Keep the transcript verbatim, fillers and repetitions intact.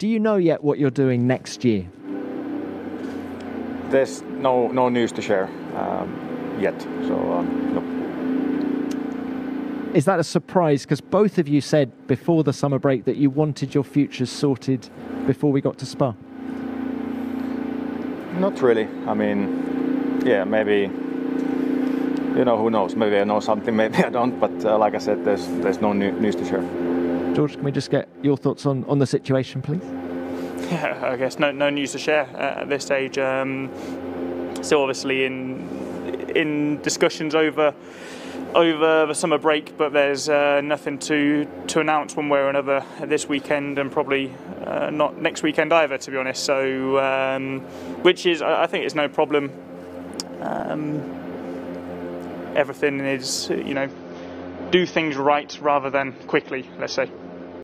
Do you know yet what you're doing next year? There's no no news to share um, yet, so uh, no. Is that a surprise? Because both of you said before the summer break that you wanted your futures sorted before we got to Spa. Not really. I mean, yeah, maybe, you know, who knows? Maybe I know something, maybe I don't. But uh, like I said, there's there's no new, news to share. George, can we just get your thoughts on on the situation, please? Yeah, I guess no, no news to share at this stage. Um, still obviously in in discussions over over the summer break, but there's uh, nothing to to announce one way or another this weekend, and probably uh, not next weekend either, to be honest. So, um, which is, I think, it's no problem. Um, everything is, you know, do things right rather than quickly, let's say.